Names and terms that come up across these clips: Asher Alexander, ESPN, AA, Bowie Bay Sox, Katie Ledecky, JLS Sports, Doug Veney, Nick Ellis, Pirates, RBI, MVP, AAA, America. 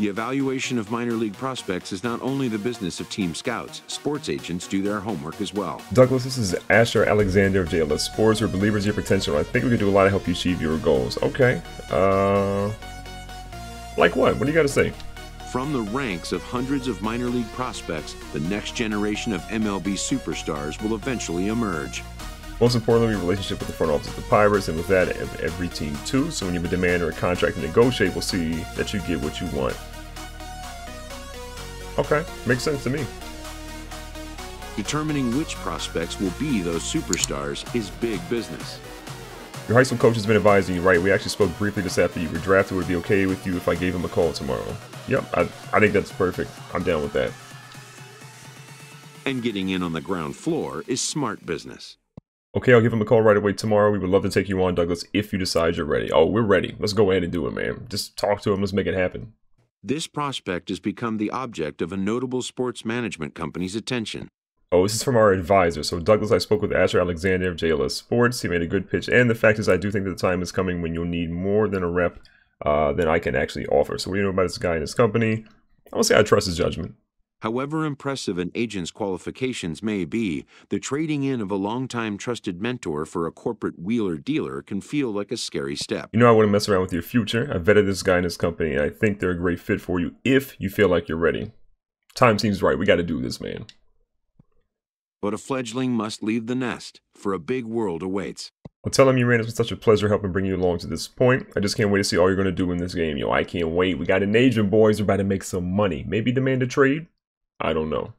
The evaluation of minor league prospects is not only the business of team scouts. Sports agents do their homework as well. Douglas, this is Asher Alexander of JLS Sports. We're believers in your potential. I think we can do a lot to help you achieve your goals. Okay. Like what? What do you got to say? From the ranks of hundreds of minor league prospects, the next generation of MLB superstars will eventually emerge. Most importantly, your relationship with the front office of the Pirates, and with that of every team too. So when you have a demand or a contract to negotiate, we'll see that you get what you want. Okay, makes sense to me. Determining which prospects will be those superstars is big business. Your high school coach has been advising you, right? We actually spoke briefly just after you were drafted. Would it be okay with you if I gave him a call tomorrow? Yep, I think that's perfect. I'm down with that. And getting in on the ground floor is smart business. Okay, I'll give him a call right away tomorrow. We would love to take you on, Douglas, if you decide you're ready. Oh, we're ready. Let's go ahead and do it, man. Just talk to him. Let's make it happen. This prospect has become the object of a notable sports management company's attention. Oh, this is from our advisor. So, Douglas, I spoke with Asher Alexander of JLS Sports. He made a good pitch. And the fact is, I do think that the time is coming when you'll need more than a rep than I can actually offer. So, what do you know about this guy and his company? I would say I trust his judgment. However impressive an agent's qualifications may be, the trading in of a longtime trusted mentor for a corporate wheeler-dealer can feel like a scary step. You know, I wouldn't mess around with your future. I vetted this guy and his company, and I think they're a great fit for you if you feel like you're ready. Time seems right. We got to do this, man. But a fledgling must leave the nest, for a big world awaits. I'll tell him you ran. It's been such a pleasure helping bring you along to this point. I just can't wait to see all you're going to do in this game. Yo, I can't wait. We got an agent, boys. We're about to make some money. Maybe demand a trade? I don't know.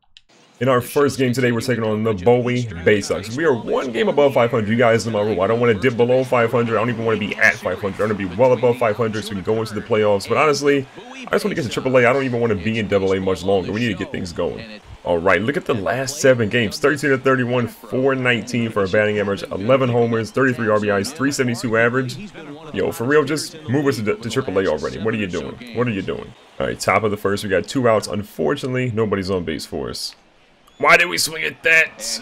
In our first game today, we're taking on the Bowie Bay Sox. We are one game above 500. You guys know my rule. I don't want to dip below 500. I don't even want to be at 500. I want to be well above 500 so we can go into the playoffs. But honestly, I just want to get to AAA. I don't even want to be in AA much longer. We need to get things going. All right, look at the last 7 games. 13-31, 419 for a batting average, 11 homers, 33 RBIs, 372 average. Yo, for real, just move us to AAA already. What are you doing? What are you doing? All right, top of the first. We got 2 outs. Unfortunately, nobody's on base for us. Why did we swing at that?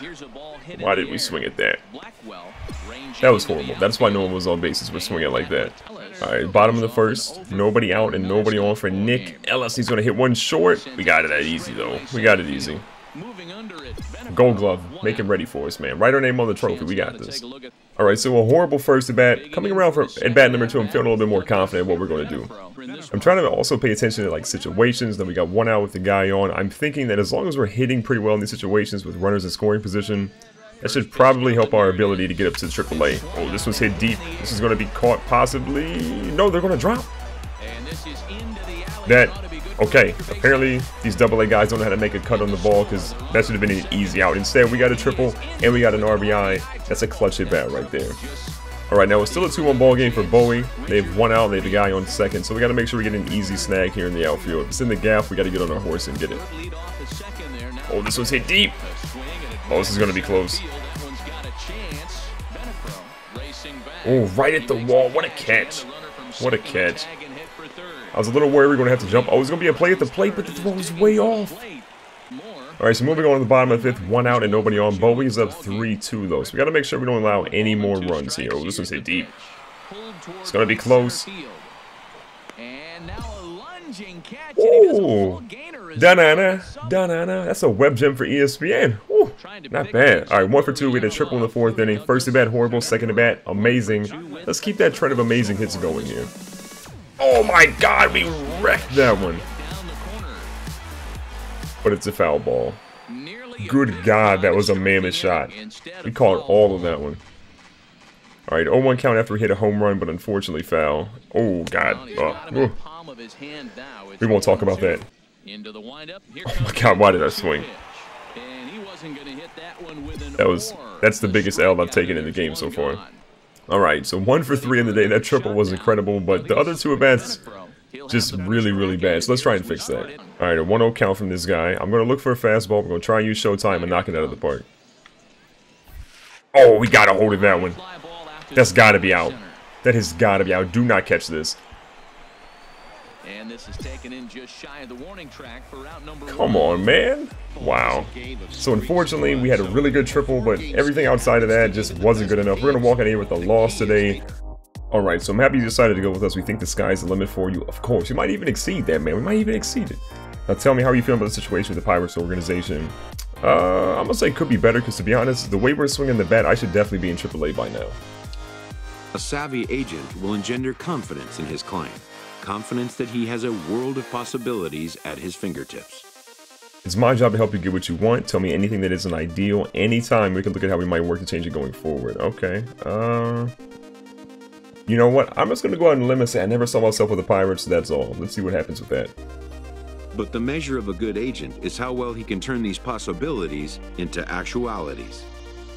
Why did we swing at that? That was horrible. That's why no one was on bases. We're swinging like that. All right, bottom of the first. Nobody out and nobody on for Nick Ellis. He's going to hit one short. We got it that easy, though. We got it easy. Gold glove. Make him ready for us, man. Write our name on the trophy. We got this. All right, so a horrible first at bat. Coming around from at bat number 2, I'm feeling a little bit more confident in what we're going to do. I'm trying to also pay attention to, like, situations. Then we got 1 out with the guy on. I'm thinking that as long as we're hitting pretty well in these situations with runners in scoring position, that should probably help our ability to get up to AAA. Oh, this was hit deep. This is going to be caught possibly. No, they're going to drop. That, okay, apparently these AA guys don't know how to make a cut on the ball, because that should have been an easy out. Instead, we got a triple and we got an RBI. That's a clutch hit bat right there. All right, now it's still a 2-1 ball game for Bowie. They have 1 out and they have the guy on second. So we got to make sure we get an easy snag here in the outfield. If it's in the gap, we got to get on our horse and get it. Oh, this was hit deep. Oh, this is going to be close. Oh, right at the wall. What a catch. What a catch. I was a little worried we were going to have to jump. Oh, it's going to be a play at the plate, but the throw was way off. All right, so moving on to the bottom of the 5th. 1 out and nobody on. Bowie is up 3-2, though. So we got to make sure we don't allow any more runs here. Oh, this one's hit deep. It's going to be close. Oh, da-na-na. That's a web gem for ESPN. Ooh, not bad. All right, 1 for 2. We had a triple in the 4th inning. First at bat, horrible. Second at bat, amazing. Let's keep that trend of amazing hits going here. Oh, my God. We wrecked that one. But it's a foul ball. Good God, that was a mammoth shot. We caught all of that one. All right, 0-1 count after we hit a home run, but unfortunately foul. Oh, God. We won't talk about that. Oh my God, why did I swing? That's the biggest L I've taken in the game so far. All right, so 1 for 3 in the day. That triple was incredible, but the other 2 at-bats just really, really bad. So let's try and fix that. All right, a 1-0 count from this guy. I'm going to look for a fastball. We're going to try and use Showtime and knock it out of the park. Oh, we got a hold of that one. That's got to be out. That has got to be out. Do not catch this. And this is taken in just shy of the warning track for route number 1. Come on, man. Wow. So unfortunately, we had a really good triple, but everything outside of that just wasn't good enough. We're going to walk out here with a loss today. Alright, so I'm happy you decided to go with us. We think the sky's the limit for you. Of course, we might even exceed that, man. We might even exceed it. Now tell me, how are you feeling about the situation with the Pirates organization? I'm gonna say could be better, because to be honest, the way we're swinging the bat, I should definitely be in AAA by now. A savvy agent will engender confidence in his client. Confidence that he has a world of possibilities at his fingertips. It's my job to help you get what you want. Tell me anything that isn't ideal. Anytime we can look at how we might work to change it going forward. Okay. You know what? I'm just going to go out and limit and say I never saw myself with the Pirates, so that's all. Let's see what happens with that. But the measure of a good agent is how well he can turn these possibilities into actualities.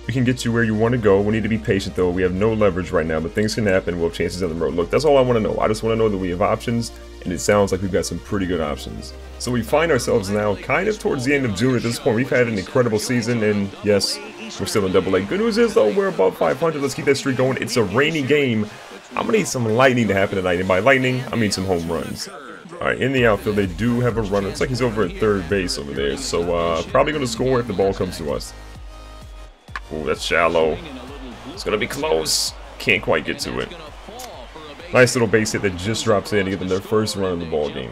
We can get you where you want to go. We need to be patient, though. We have no leverage right now, but things can happen. We'll have chances down the road. Look, that's all I want to know. I just want to know that we have options, and it sounds like we've got some pretty good options. So we find ourselves now kind of towards the end of June at this point. We've had an incredible season, and yes, we're still in Double A. Good news is, though, we're above 500. Let's keep that streak going. It's a rainy game. I'm going to need some lightning to happen tonight, and by lightning, I mean some home runs. All right, in the outfield, they do have a runner. It's like he's over at third base over there, so probably going to score if the ball comes to us. Ooh, that's shallow. It's going to be close. Can't quite get to it. Nice little base hit that just drops in to give them their first run of the ball game.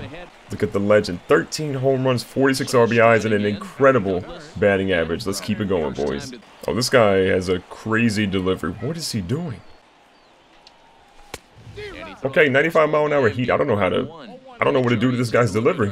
Look at the legend. 13 home runs, 46 RBIs, and an incredible batting average. Let's keep it going, boys. Oh, this guy has a crazy delivery. What is he doing? Okay, 95 mile an hour heat. I don't know what to do to this guy's delivery.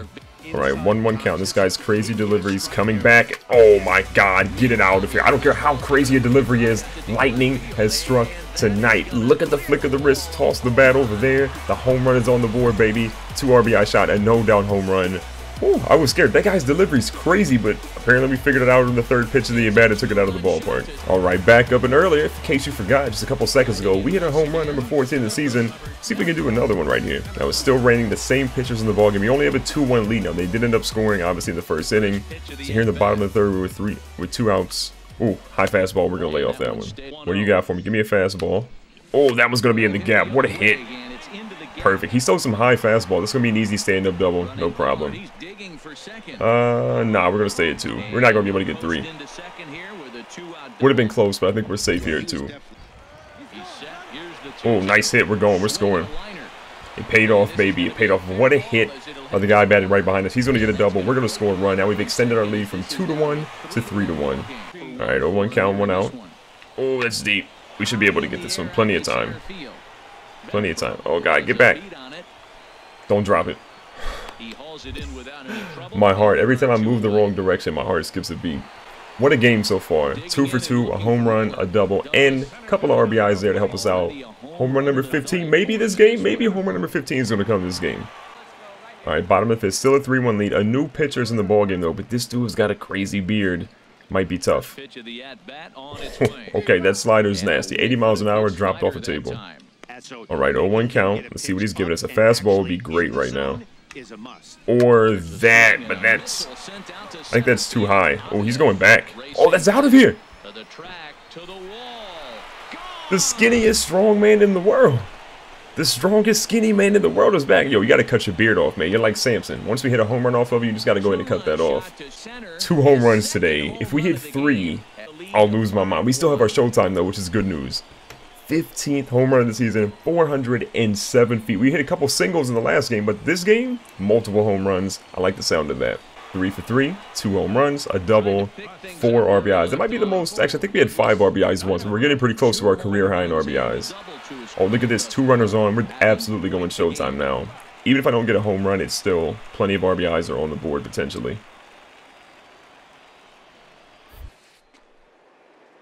All right, 1-1 count. This guy's crazy deliveries coming back. Oh my God, get it out of here. I don't care how crazy a delivery is. Lightning has struck tonight. Look at the flick of the wrist. Toss the bat over there. The home run is on the board, baby. 2 RBI shot, a no-down home run. Ooh, I was scared. That guy's delivery's crazy, but apparently we figured it out on the third pitch of the at-bat and took it out of the ballpark. All right, back up and earlier, in case you forgot, just a couple seconds ago, we hit a home run, number 14 of the season. See if we can do another one right here. Now, it's still raining, the same pitchers in the ballgame. We only have a 2-1 lead now. They did end up scoring, obviously, in the first inning. So here in the bottom of the third, we were with 2 outs. Ooh, high fastball. We're going to lay off that one. What do you got for me? Give me a fastball. Oh, that was going to be in the gap. What a hit. Perfect. He stole some high fastball. This is going to be an easy stand-up double. No problem. Nah, we're going to stay at 2. We're not going to be able to get 3. Would have been close, but I think we're safe here at 2. Oh, nice hit. We're going. We're scoring. It paid off, baby. It paid off. What a hit. The guy batted right behind us. He's going to get a double. We're going to score a run. Now we've extended our lead from 2-1 to 3-1. All right, 0-1 count, 1 out. Oh, that's deep. We should be able to get this one. Plenty of time. Plenty of time. Oh, God, get back. Don't drop it. My heart. Every time I move the wrong direction, my heart skips a beat. What a game so far. 2 for 2, a home run, a double, and a couple of RBIs there to help us out. Home run number 15. Maybe this game. Maybe home run number 15 is going to come this game. All right, bottom of the fifth. Still a 3-1 lead. A new pitcher's in the ballgame, though, but this dude's got a crazy beard. Might be tough. Okay, that slider's nasty. 80 miles an hour, dropped off a table. All right, 0-1 count. Let's see what he's giving us. A fastball would be great right now. Or that, but that's... I think that's too high. Oh, he's going back. Oh, that's out of here. The skinniest strong man in the world. The strongest skinny man in the world is back. Yo, you got to cut your beard off, man. You're like Samson. Once we hit a home run off of you, you just got to go ahead and cut that off. 2 home runs today. If we hit 3, I'll lose my mind. We still have our showtime, though, which is good news. 15th home run of the season, 407 feet. We hit a couple singles in the last game, but this game, multiple home runs. I like the sound of that. 3 for 3, 2 home runs, a double, 4 RBIs. That might be the most. Actually, I think we had 5 RBIs once, but we're getting pretty close to our career high in RBIs. Oh, look at this. 2 runners on. We're absolutely going showtime now. Even if I don't get a home run, it's still plenty of RBIs are on the board potentially.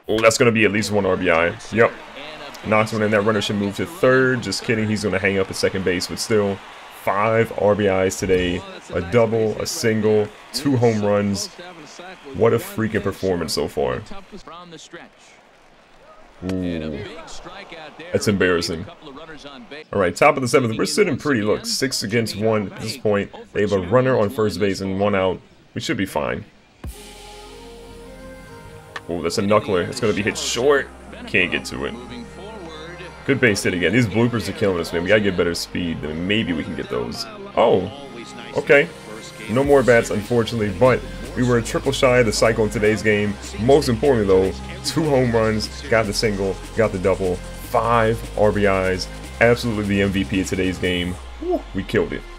Oh, that's going to be at least 1 RBI. Yep. Knocks one in. That runner should move to third. Just kidding. He's going to hang up at second base, but still 5 RBIs today. A double, a single, 2 home runs. What a freaking performance so far. Ooh, that's embarrassing. All right, top of the 7th. We're sitting pretty. Look, 6 against 1 at this point. They have a runner on first base and 1 out. We should be fine. Oh, that's a knuckler. It's going to be hit short. Can't get to it. Good base hit again. These bloopers are killing us, man. We gotta get better speed. Then maybe we can get those. Oh, okay. No more bats, unfortunately, but we were a triple shy of the cycle in today's game. Most importantly, though, 2 home runs, got the single, got the double, 5 RBIs, absolutely the MVP of today's game. We killed it.